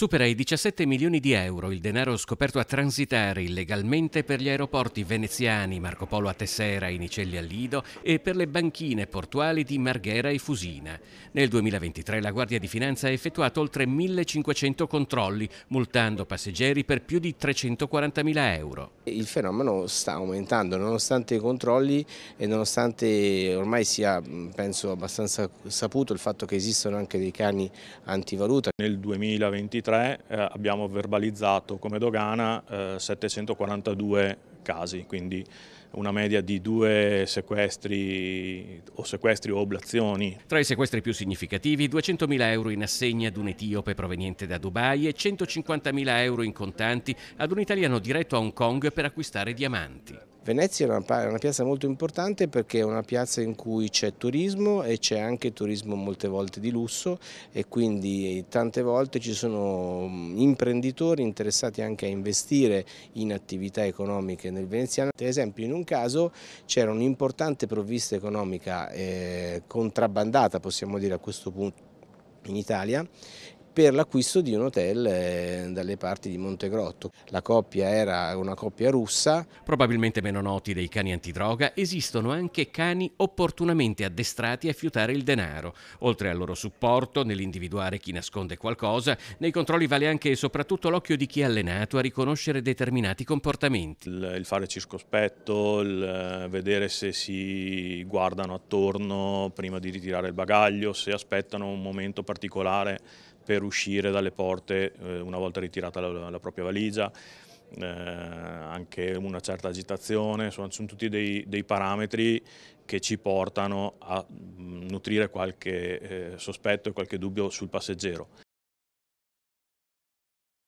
Supera i 17 milioni di euro il denaro scoperto a transitare illegalmente per gli aeroporti veneziani Marco Polo a Tessera e Nicelli a Lido e per le banchine portuali di Marghera e Fusina. Nel 2023 la Guardia di Finanza ha effettuato oltre 1.500 controlli, multando passeggeri per più di 340.000 euro. Il fenomeno sta aumentando nonostante i controlli e nonostante ormai sia, penso, abbastanza saputo il fatto che esistono anche dei cani antivaluta. Nel 2023 abbiamo verbalizzato come dogana 742 casi, quindi una media di 2 sequestri o oblazioni. Tra i sequestri più significativi, 200.000 euro in assegni ad un etiope proveniente da Dubai e 150.000 euro in contanti ad un italiano diretto a Hong Kong per acquistare diamanti. Venezia è una piazza molto importante perché è una piazza in cui c'è turismo e c'è anche turismo molte volte di lusso, e quindi tante volte ci sono imprenditori interessati anche a investire in attività economiche nel veneziano. Ad esempio, in un caso c'era un'importante provvista economica contrabbandata, possiamo dire a questo punto, in Italia, per l'acquisto di un hotel dalle parti di Montegrotto. La coppia era una coppia russa. Probabilmente meno noti dei cani antidroga, esistono anche cani opportunamente addestrati a fiutare il denaro. Oltre al loro supporto nell'individuare chi nasconde qualcosa, nei controlli vale anche e soprattutto l'occhio di chi è allenato a riconoscere determinati comportamenti. Il fare circospetto, il vedere se si guardano attorno prima di ritirare il bagaglio, se aspettano un momento particolare per uscire dalle porte una volta ritirata la propria valigia, anche una certa agitazione. Sono tutti dei parametri che ci portano a nutrire qualche sospetto e qualche dubbio sul passeggero.